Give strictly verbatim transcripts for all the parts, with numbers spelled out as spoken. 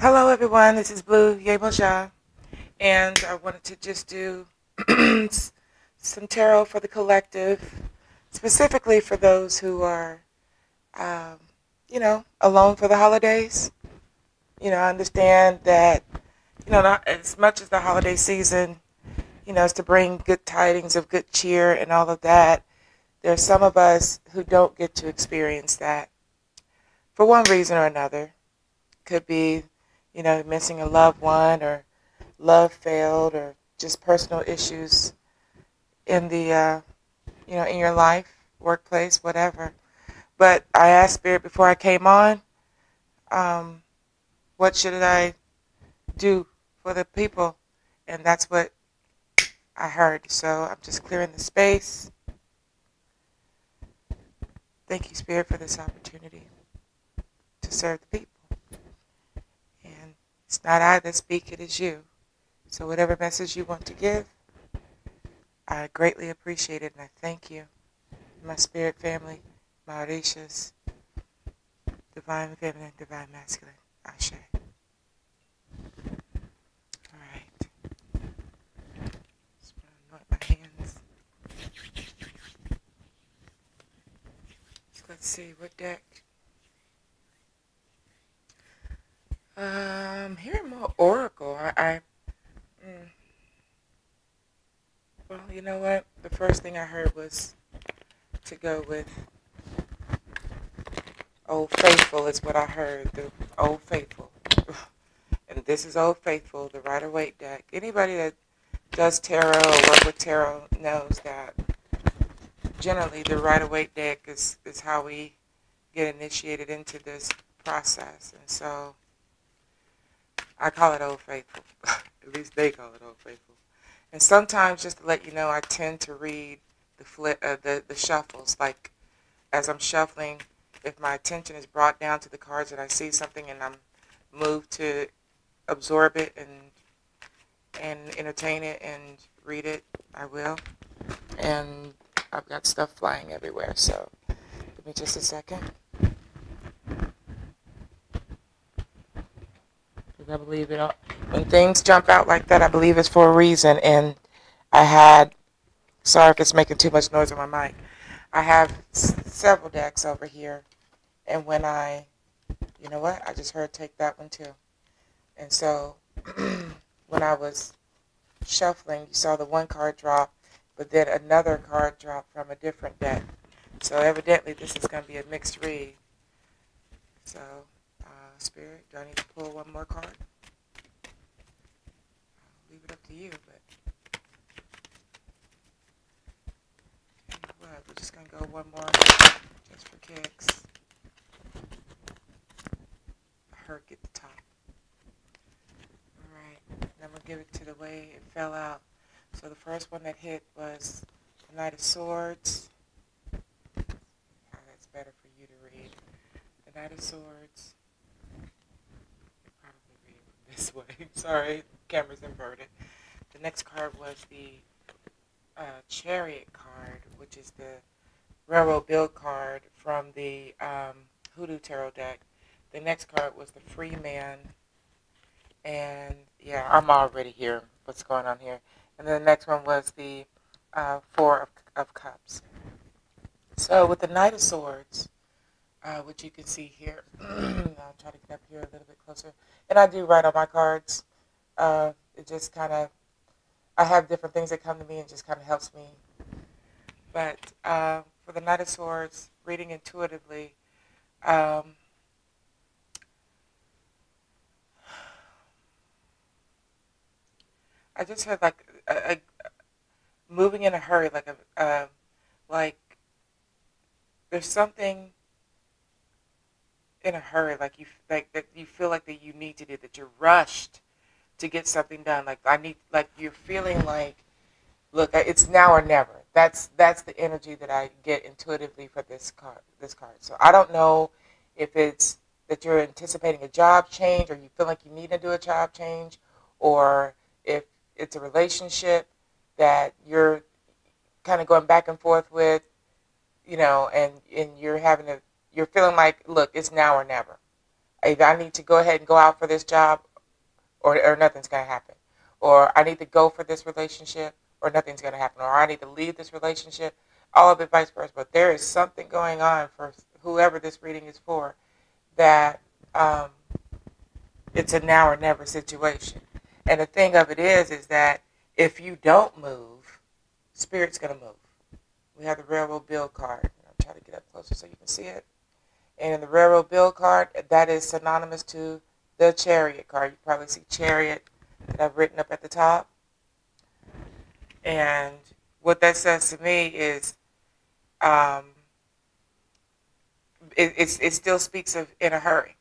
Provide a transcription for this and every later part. Hello everyone, this is Blue Yemoja, and I wanted to just do some tarot for the collective, specifically for those who are, um, you know, alone for the holidays. You know, I understand that, you know, not as much as the holiday season, you know, is to bring good tidings of good cheer and all of that, there are some of us who don't get to experience that for one reason or another. Could be, you know, missing a loved one, or love failed, or just personal issues in the, uh, you know, in your life, workplace, whatever. But I asked Spirit before I came on, um, what should I do for the people? And that's what I heard. So I'm just clearing the space. Thank you, Spirit, for this opportunity to serve the people. And it's not I that speak, it is you. So whatever message you want to give, I greatly appreciate it, and I thank you. My spirit family, my Orishas, divine feminine, divine masculine, Ashe. All right. Just going to anoint my hands. Let's see, what deck? Um, here more Oracle. I, I mm, well, you know what? The first thing I heard was to go with Old Faithful is what I heard. The Old Faithful, and this is Old Faithful, the Rider-Waite deck. Anybody that does tarot or work with tarot knows that. Generally, the Rider-Waite deck is, is how we get initiated into this process. And so, I call it Old Faithful. At least they call it Old Faithful. And sometimes, just to let you know, I tend to read the, flip, uh, the, the shuffles. Like, as I'm shuffling, if my attention is brought down to the cards and I see something and I'm moved to absorb it and, and entertain it and read it, I will. And I've got stuff flying everywhere, so give me just a second. Because I believe it all. When things jump out like that, I believe it's for a reason. And I had, sorry if it's making too much noise on my mic. I have s several decks over here, and when I, you know what, I just heard take that one too. And so when I was shuffling, you saw the one card drop, but then another card dropped from a different deck. So evidently this is going to be a mixed read. So, uh, Spirit, do I need to pull one more card? I'll leave it up to you, but okay, well, we're just going to go one more, just for kicks. I heard get the top. Alright, then we'll give it to the way it fell out. So the first one that hit was the Knight of Swords. Oh, that's better for you to read. The Knight of Swords. You probably read it this way. Sorry, camera's inverted. The next card was the uh, Chariot card, which is the Railroad Bill card from the um, Hoodoo Tarot deck. The next card was the Free Man. And yeah, I'm already here. What's going on here? And then the next one was the uh, Four of, of Cups. So with the Knight of Swords, uh, which you can see here, I'll try to get up here a little bit closer. And I do write on my cards. Uh, it just kind of, I have different things that come to me and just kind of helps me. But uh, for the Knight of Swords, reading intuitively, um, I just heard like a, a, moving in a hurry, like a, uh, like there's something in a hurry, like you like that you feel like that you need to do, that you're rushed to get something done. Like I need, like you're feeling like, look, it's now or never. That's that's the energy that I get intuitively for this card. This card. So I don't know if it's that you're anticipating a job change, or you feel like you need to do a job change, or if it's a relationship that you're kind of going back and forth with, you know, and, and you're having a, you're feeling like, look, it's now or never. If I need to go ahead and go out for this job, or, or nothing's going to happen. Or I need to go for this relationship, or nothing's going to happen. Or I need to leave this relationship, all of it vice versa. But there is something going on for whoever this reading is for that um, it's a now or never situation. And the thing of it is, is that if you don't move, Spirit's going to move. We have the Railroad Bill card. I'll try to get up closer so you can see it. And in the Railroad Bill card, that is synonymous to the Chariot card. You probably see Chariot that I've written up at the top. And what that says to me is um, it, it's, it still speaks of in a hurry.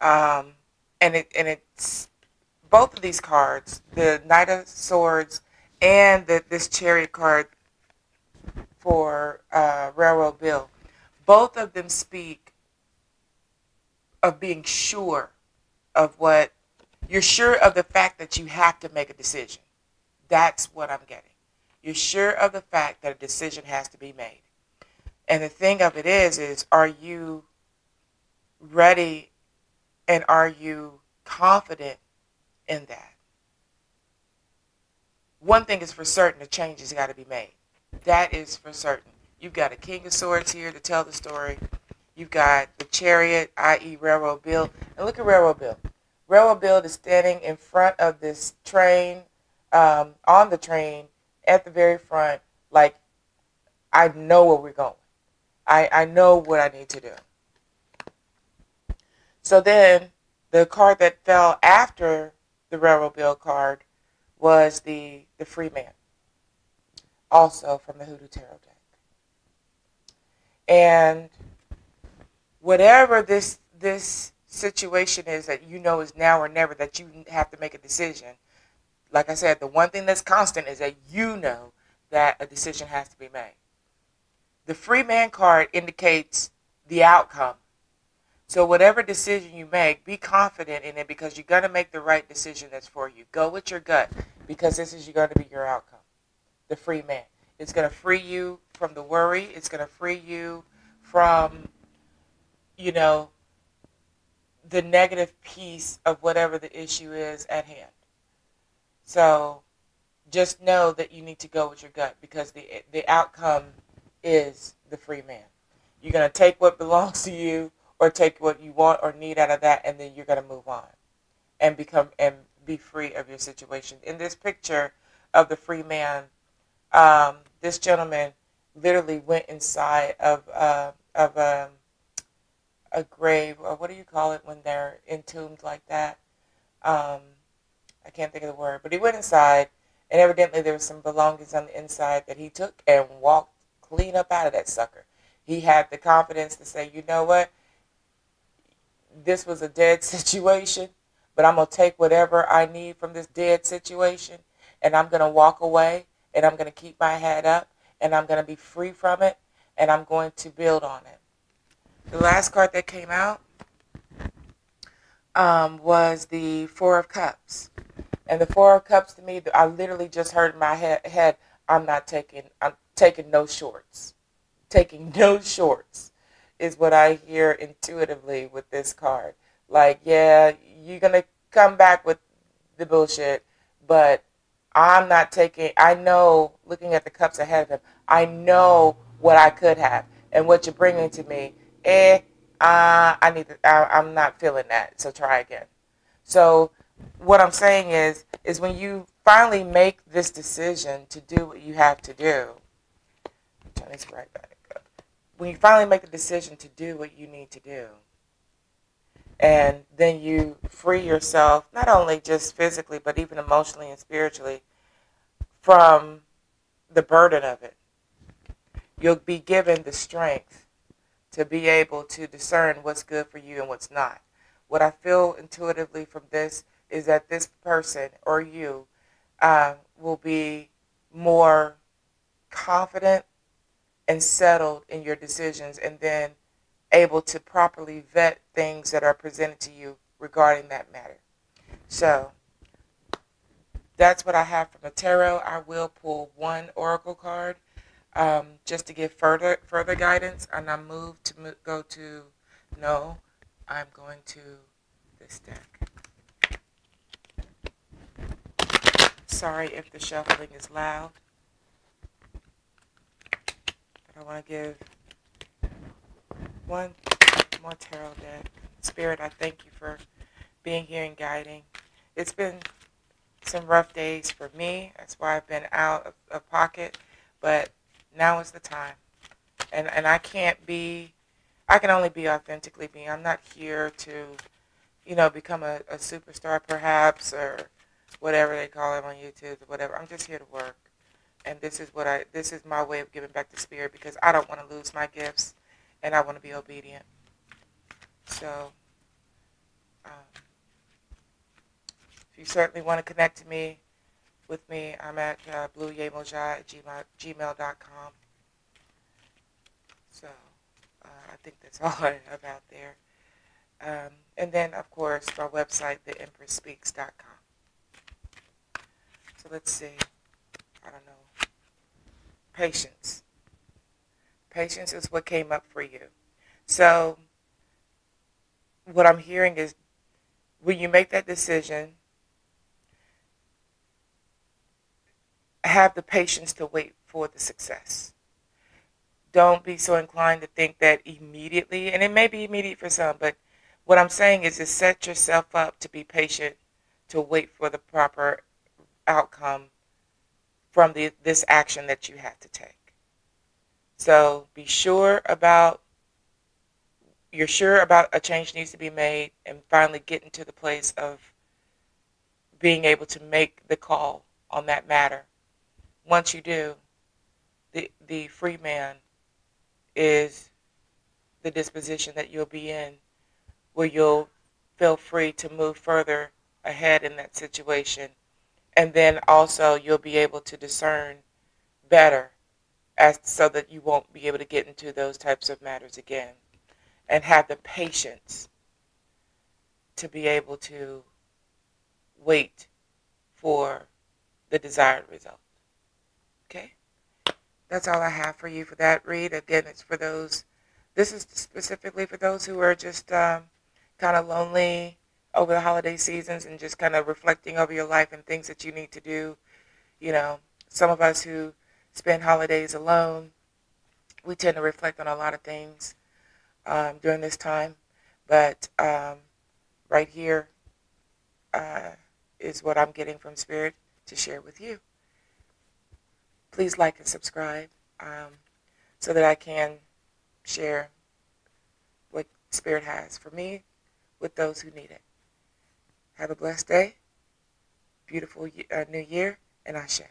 Um, and it, and it's both of these cards, the Knight of Swords and the, this Chariot card for uh, Railroad Bill, both of them speak of being sure of what, you're sure of the fact that you have to make a decision. That's what I'm getting. You're sure of the fact that a decision has to be made. And the thing of it is, is are you ready and are you confident in that? One thing is for certain, the change has got to be made. That is for certain. You've got a King of Swords here to tell the story. You've got the Chariot, that is. Railroad Bill. And look at Railroad Bill. Railroad Bill is standing in front of this train, um, on the train, at the very front, like, I know where we're going. I, I know what I need to do. So then, the card that fell after the Railroad Bill card was the, the Free Man, also from the Hoodoo Tarot deck. And whatever this this situation is that you know is now or never, that you have to make a decision, like I said, the one thing that's constant is that you know that a decision has to be made. The Free Man card indicates the outcome. So whatever decision you make, be confident in it because you're going to make the right decision that's for you. Go with your gut because this is going to be your outcome. The Free Man. It's going to free you from the worry. It's going to free you from, you know, the negative piece of whatever the issue is at hand. So just know that you need to go with your gut because the, the outcome is the Free Man. You're going to take what belongs to you or take what you want or need out of that, and then you're going to move on and become and be free of your situation. In this picture of the Free Man, Um, this gentleman literally went inside of uh, of um, a grave, or what do you call it when they're entombed like that? Um, I can't think of the word, but he went inside, and evidently there was some belongings on the inside that he took and walked clean up out of that sucker. He had the confidence to say, you know what, this was a dead situation, but I'm going to take whatever I need from this dead situation, and I'm going to walk away. And I'm going to keep my head up, and I'm going to be free from it, and I'm going to build on it. The last card that came out um, was the Four of Cups. And the Four of Cups, to me, I literally just heard in my head, head I'm not taking, I'm taking no shorts. Taking no shorts is what I hear intuitively with this card. Like, yeah, you're going to come back with the bullshit, but I'm not taking, I know, looking at the cups ahead of him, I know what I could have. And what you're bringing to me, eh, uh, I need to, I, I'm not feeling that, so try again. So what I'm saying is, is when you finally make this decision to do what you have to do, turn this right back up. When you finally make the decision to do what you need to do, and then you free yourself, not only just physically, but even emotionally and spiritually, from the burden of it. You'll be given the strength to be able to discern what's good for you and what's not. What I feel intuitively from this is that this person, or you, uh, will be more confident and settled in your decisions, and then able to properly vet things that are presented to you regarding that matter. So that's what I have from the tarot. I will pull one oracle card um, just to give further further guidance, and I move to move, go to no I'm going to this deck. Sorry if the shuffling is loud. But I want to give one more tarot deck. Spirit, I thank you for being here and guiding. It's been some rough days for me. That's why I've been out of, of pocket. But now is the time. And, and I can't be, I can only be authentically me. I'm not here to, you know, become a, a superstar perhaps, or whatever they call it on YouTube, or whatever. I'm just here to work. And this is what I, this is my way of giving back to Spirit, because I don't want to lose my gifts and I want to be obedient. So, um, if you certainly want to connect to me, with me, I'm at uh, blue yemoja at gmail dot com. So, uh, I think that's all I have out there. Um, and then, of course, my website, the empress speaks dot com. So, let's see. I don't know. Patience. Patience is what came up for you. So, what I'm hearing is, when you make that decision, have the patience to wait for the success. Don't be so inclined to think that immediately, and it may be immediate for some, but what I'm saying is to set yourself up to be patient, to wait for the proper outcome from the, this action that you have to take. So be sure about, you're sure about a change needs to be made, and finally get into the place of being able to make the call on that matter. Once you do, the, the free man is the disposition that you'll be in, where you'll feel free to move further ahead in that situation. And then also you'll be able to discern better, as so that you won't be able to get into those types of matters again. And have the patience to be able to wait for the desired result. Okay, that's all I have for you for that read. Again, it's for those, this is specifically for those who are just um, kind of lonely over the holiday seasons and just kind of reflecting over your life and things that you need to do. You know, some of us who spend holidays alone, we tend to reflect on a lot of things um, during this time. But um, right here uh, is what I'm getting from Spirit to share with you. Please like and subscribe um, so that I can share what Spirit has for me with those who need it. Have a blessed day, beautiful uh, new year, and Ashe.